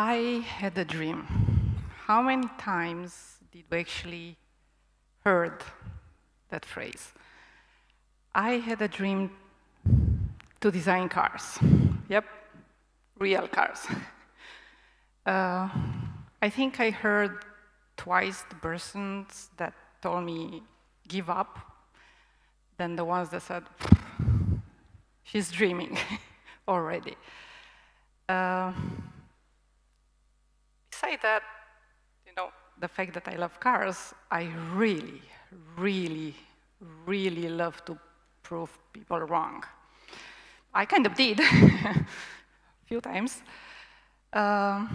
I had a dream. How many times did we actually heard that phrase? I had a dream to design cars. Yep, real cars. I think I heard twice the persons that told me give up than the ones that said, she's dreaming already. Besides that, you know, the fact that I love cars, I really, really, really love to prove people wrong. I kind of did a few times. I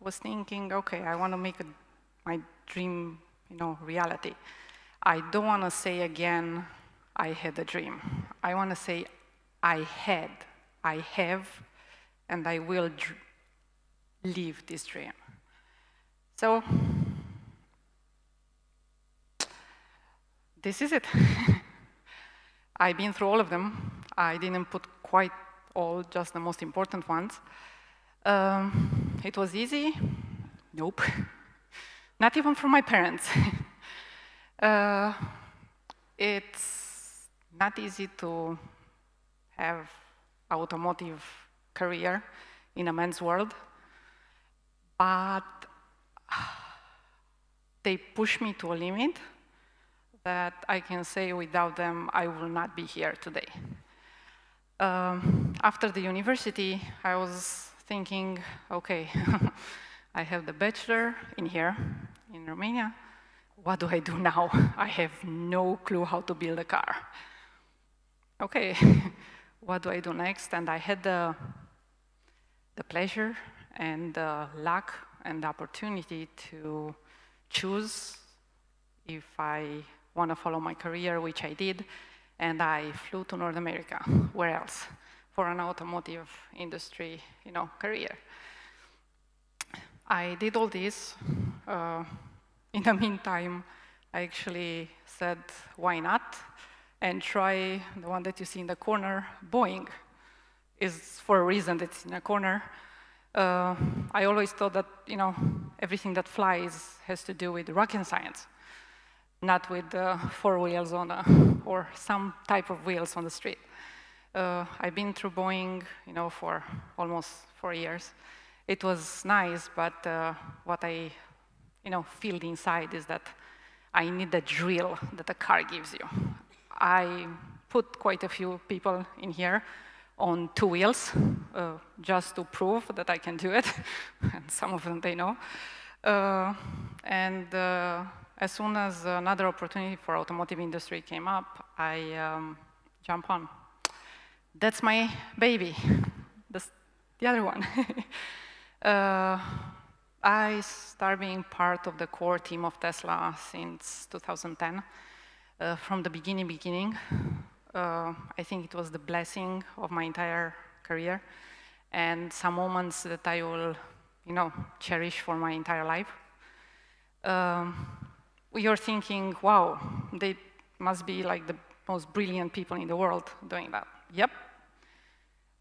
was thinking, okay, I want to make my dream, you know, reality. I don't want to say again, I had a dream. I want to say, I have, and I will live this dream. So, this is it. I've been through all of them. I didn't put quite all, just the most important ones. It was easy? Nope. Not even for my parents. It's not easy to have automotive career in a man's world, but they push me to a limit that I can say without them I will not be here today. After the university, I was thinking, okay, I have the bachelor in here, in Romania. What do I do now? I have no clue how to build a car. Okay, what do I do next? And I had the pleasure and the luck and the opportunity to choose if I want to follow my career, which I did, and I flew to North America, where else, for an automotive industry, you know, career. I did all this. In the meantime, I actually said, why not? And try the one that you see in the corner, Boeing. Is for a reason that's in a corner. I always thought that, you know, everything that flies has to do with rocket science, not with four wheels on or some type of wheels on the street. I've been through Boeing, you know, for almost 4 years. It was nice, but what I, you know, feel inside is that I need the drill that a car gives you. I put quite a few people in here on two wheels just to prove that I can do it. And some of them, they know. As soon as another opportunity for automotive industry came up, I jump on. That's my baby, the other one. I started being part of the core team of Tesla since 2010, from the beginning. I think it was the blessing of my entire career and some moments that I will, you know, cherish for my entire life. You're thinking, wow, they must be like the most brilliant people in the world doing that. Yep,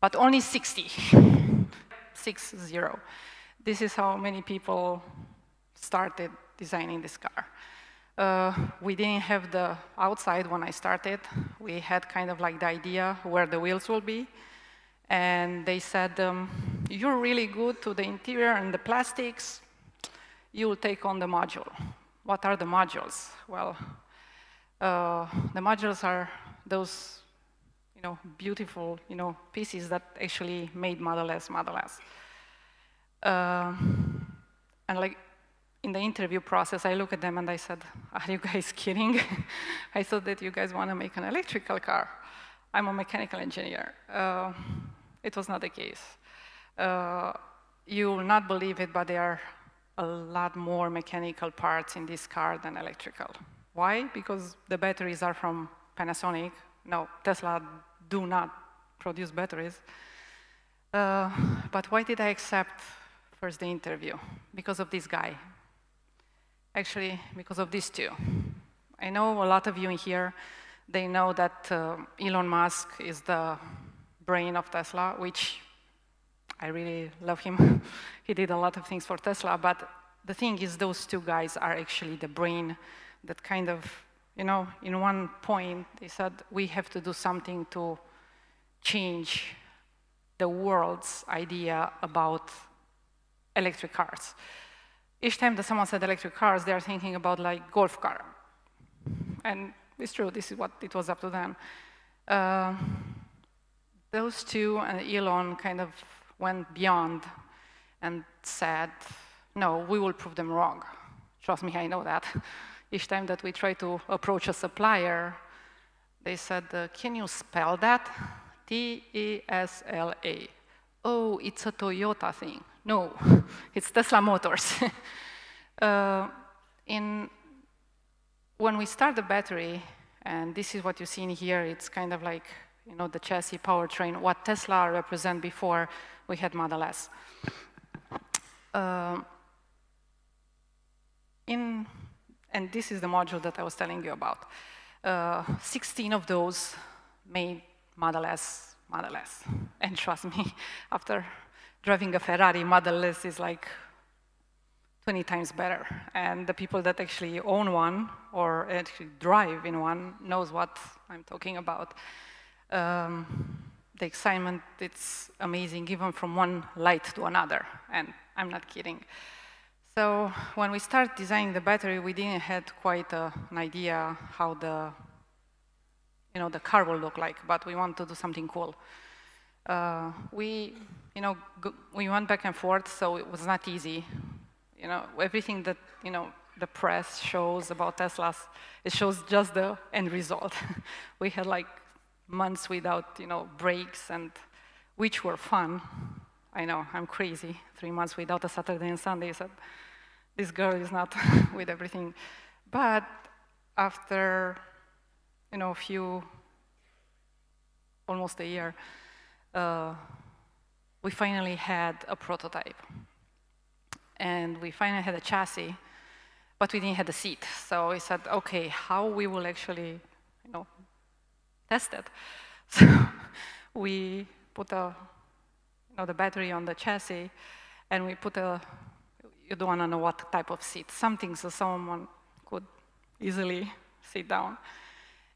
but only 60, 6-0. This is how many people started designing this car. We didn't have the outside when I started. We had kind of like the idea where the wheels will be. And they said, you're really good to the interior and the plastics. You'll take on the module. What are the modules? Well, the modules are those, you know, beautiful, you know, pieces that actually made Model S, Model S. And like in the interview process, I look at them and I said, are you guys kidding? I thought that you guys want to make an electrical car. I'm a mechanical engineer. It was not the case. You will not believe it, but there are a lot more mechanical parts in this car than electrical. Why? Because the batteries are from Panasonic. No, Tesla do not produce batteries. But why did I accept first the interview? Because of this guy. Actually, because of these two. I know a lot of you in here, they know that Elon Musk is the brain of Tesla, which I really love him. He did a lot of things for Tesla, but the thing is those two guys are actually the brain that kind of, you know, in one point they said we have to do something to change the world's idea about electric cars. Each time that someone said electric cars, they are thinking about like golf car. And it's true, this is what it was up to then. Those two and Elon kind of went beyond and said, no, we will prove them wrong. Trust me, I know that. Each time that we try to approach a supplier, they said, can you spell that? T-E-S-L-A. Oh, it's a Toyota thing. No, it's Tesla Motors. When we start the battery, and this is what you see in here, it's kind of like, you know, the chassis powertrain, what Tesla represented before we had Model S. And this is the module that I was telling you about. 16 of those made Model S, Model S. And trust me, after driving a Ferrari, Model S is like 20 times better. And the people that actually own one or actually drive in one knows what I'm talking about. The excitement, it's amazing, even from one light to another. And I'm not kidding. So when we start designing the battery, we didn't have quite an idea how the, you know, the car will look like, but we want to do something cool. We went back and forth, so it was not easy. You know, everything that, you know, the press shows about Teslas, it shows just the end result. We had like months without, you know, breaks, and which were fun. I know, I'm crazy. 3 months without a Saturday and Sunday, so this girl is not with everything. But after, you know, a few, almost a year, we finally had a prototype. And we finally had a chassis, but we didn't have a seat. So we said, okay, how we will actually, you know, test it. So we put a, you know, the battery on the chassis, and we put a, you don't want to know what type of seat, something so someone could easily sit down.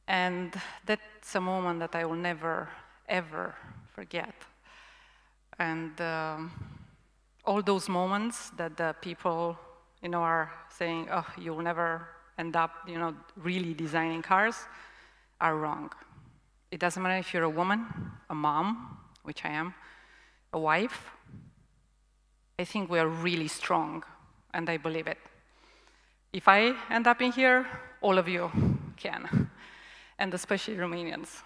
And that's a moment that I will never, ever forget. And all those moments that the people, you know, are saying, oh, you'll never end up, you know, really designing cars, are wrong. It doesn't matter if you're a woman, a mom, which I am, a wife. I think we are really strong, and I believe it. If I end up in here, all of you can. And especially Romanians.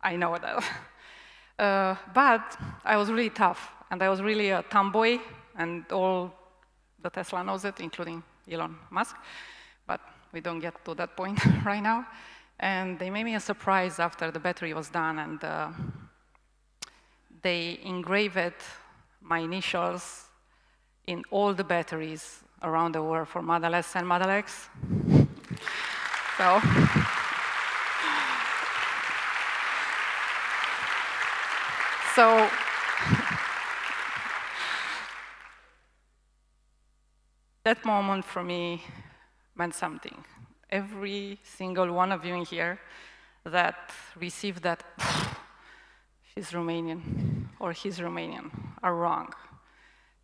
I know that. But I was really tough, and I was really a tomboy, and all the Tesla knows it, including Elon Musk. But we don't get to that point right now. And they made me a surprise after the battery was done, and they engraved my initials in all the batteries around the world for Model S and Model X. So, that moment for me meant something. Every single one of you in here that received that, she's Romanian or he's Romanian, are wrong.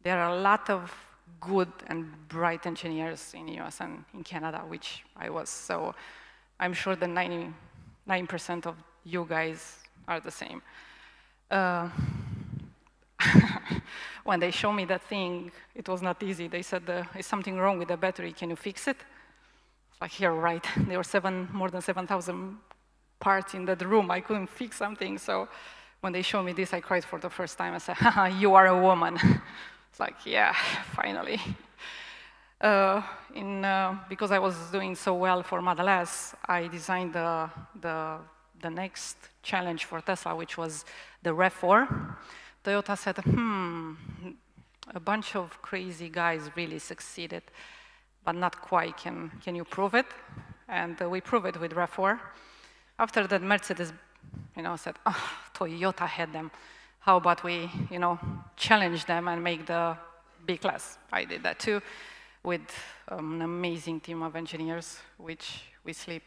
There are a lot of good and bright engineers in the US and in Canada, which I was. So I'm sure that 99% of you guys are the same. When they showed me that thing, it was not easy. They said, is something wrong with the battery? Can you fix it? Like, you're right. There were more than 7,000 parts in that room. I couldn't fix something. So when they showed me this, I cried for the first time. I said, haha, you are a woman. It's like, yeah, finally. Because I was doing so well for Model S, I designed the next challenge for Tesla, which was the RAV4. Toyota said, a bunch of crazy guys really succeeded, but not quite. Can you prove it? And we proved it with RAV4. After that, Mercedes, you know, said, oh, Toyota had them. how about we, you know, challenge them and make the B-Class? I did that too with an amazing team of engineers, which we sleep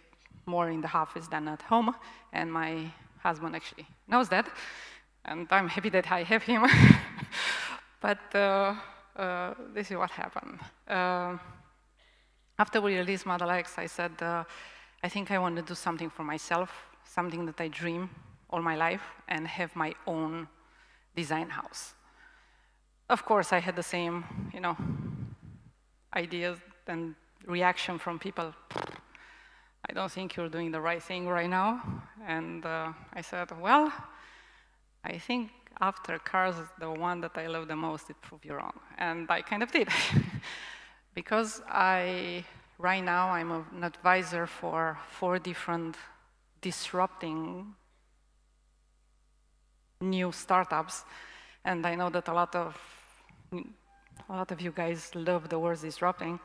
more in the office than at home, and my husband actually knows that, and I'm happy that I have him. But this is what happened. After we released Model X, I said, I think I want to do something for myself, something that I dream all my life, and have my own design house. Of course, I had the same, you know, ideas and reaction from people. I don't think you're doing the right thing right now. And I said, well, I think after cars, the one that I love the most, it proved you wrong. And I kind of did. Because right now, I'm an advisor for 4 different disrupting new startups. And I know that a lot of you guys love the word disrupting.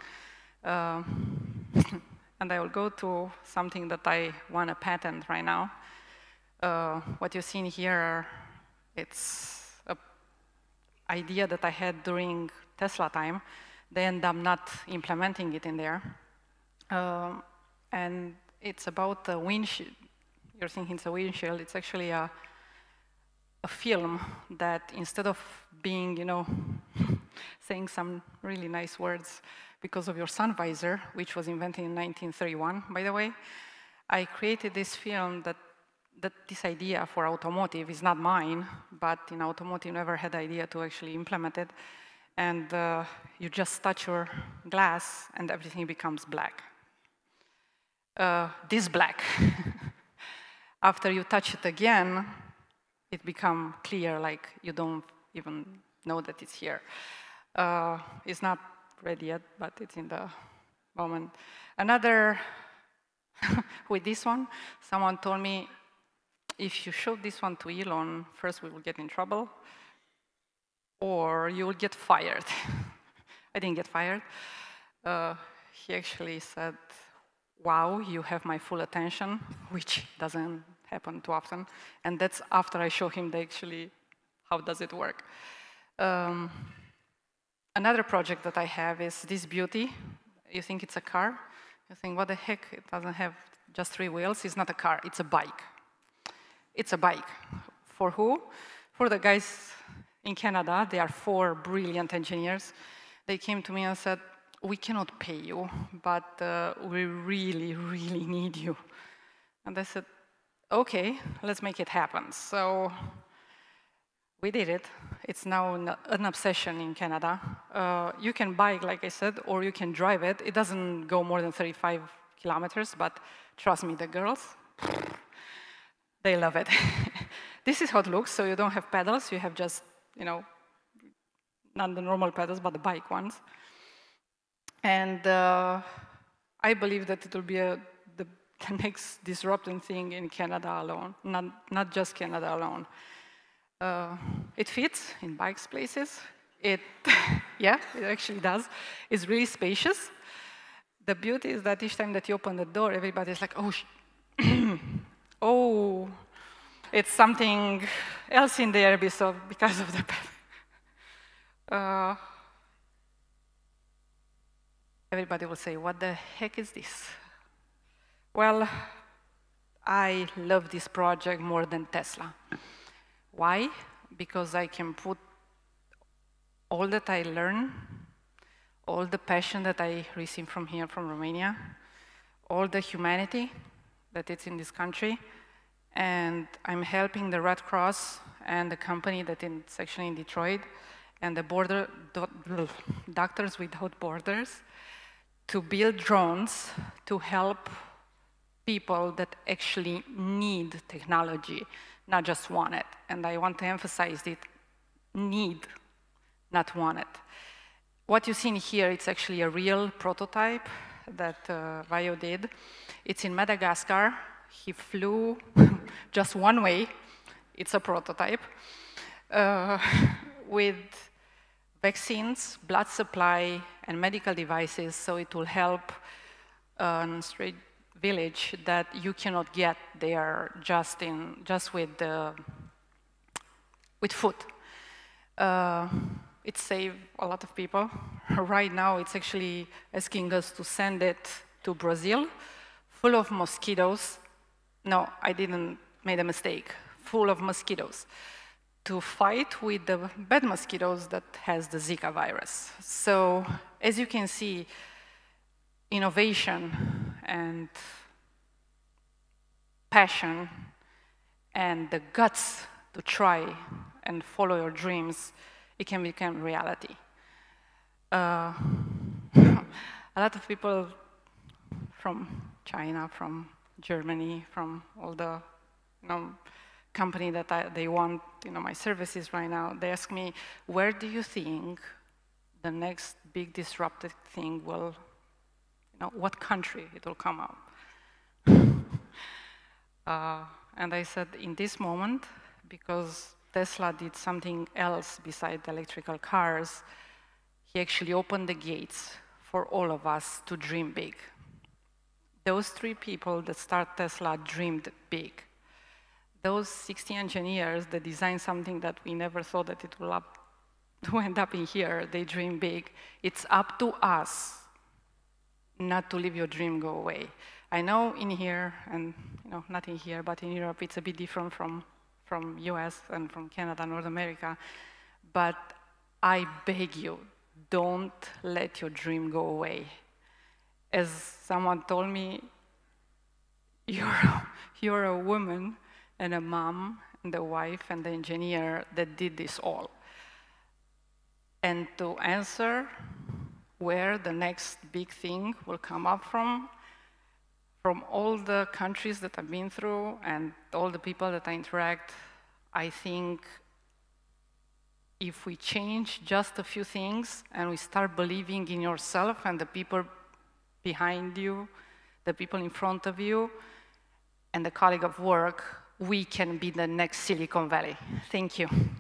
And I will go to something that I want to patent right now. What you've seen here, it's an idea that I had during Tesla time. They end up not implementing it in there. And it's about the windshield. You're thinking it's a windshield. It's actually a film that, instead of being, you know, saying some really nice words because of your sun visor, which was invented in 1931, by the way. I created this film that this idea for automotive is not mine, but in automotive never had the idea to actually implement it. And you just touch your glass and everything becomes black. This black. After you touch it again, it becomes clear, like you don't even know that it's here. It's not ready yet, but it's in the moment. Another, with this one, someone told me, if you show this one to Elon, first we will get in trouble, or you will get fired. I didn't get fired. He actually said, wow, you have my full attention, which doesn't happen too often. And that's after I show him actually how does it work. Another project that I have is this beauty. You think it's a car. You think, what the heck? It doesn't have just 3 wheels. It's not a car. It's a bike. It's a bike. For who? For the guys in Canada. They are 4 brilliant engineers. They came to me and said, we cannot pay you, but we really, really need you. And I said, OK, let's make it happen. So we did it. It's now an obsession in Canada. You can bike, like I said, or you can drive it. It doesn't go more than 35 kilometers, but trust me, the girls, they love it. This is how it looks. So you don't have pedals. You have just, you know, not the normal pedals, but the bike ones. And I believe that it will be the next disrupting thing in Canada alone, not just Canada alone. It fits in bikes places. Yeah, it actually does. It's really spacious. The beauty is that each time that you open the door, everybody's like, oh, oh, it's something else in there because of the everybody will say, what the heck is this? Well, I love this project more than Tesla. Why? Because I can put all that I learn, all the passion that I receive from here, from Romania, all the humanity that is in this country, and I'm helping the Red Cross and the company that is actually in Detroit, and the Doctors Without Borders, to build drones to help people that actually need technology, not just want it. And I want to emphasize it, need, not want it. What you've seen here, it's actually a real prototype that Vio did. It's in Madagascar. He flew just one way. It's a prototype. With vaccines, blood supply, and medical devices, so it will help a straight village that you cannot get there just with the with food. It saved a lot of people. Right now, it's actually asking us to send it to Brazil, full of mosquitoes. No, I didn't make a mistake. Full of mosquitoes, to fight with the bad mosquitoes that has the Zika virus. So, as you can see, innovation and passion and the guts to try and follow your dreams, it can become reality. A lot of people from China, from Germany, from all the company that they want my services right now, they ask me, where do you think the next big disruptive thing will, what country it will come out? And I said, in this moment, because Tesla did something else besides electrical cars, he actually opened the gates for all of us to dream big. Those three people that started Tesla dreamed big. Those 60 engineers that designed something that we never thought that it will end up in here, they dream big. It's up to us not to let your dream go away. I know in here, and not in here, but in Europe, it's a bit different from US and from Canada, North America. But I beg you, don't let your dream go away. As someone told me, you're a woman and a mom and a wife and the engineer that did this all. And to answer where the next big thing will come up from all the countries that I've been through and all the people that I interact, I think if we change just a few things and we start believing in yourself and the people behind you, the people in front of you, and the colleague of work, we can be the next Silicon Valley. Thank you.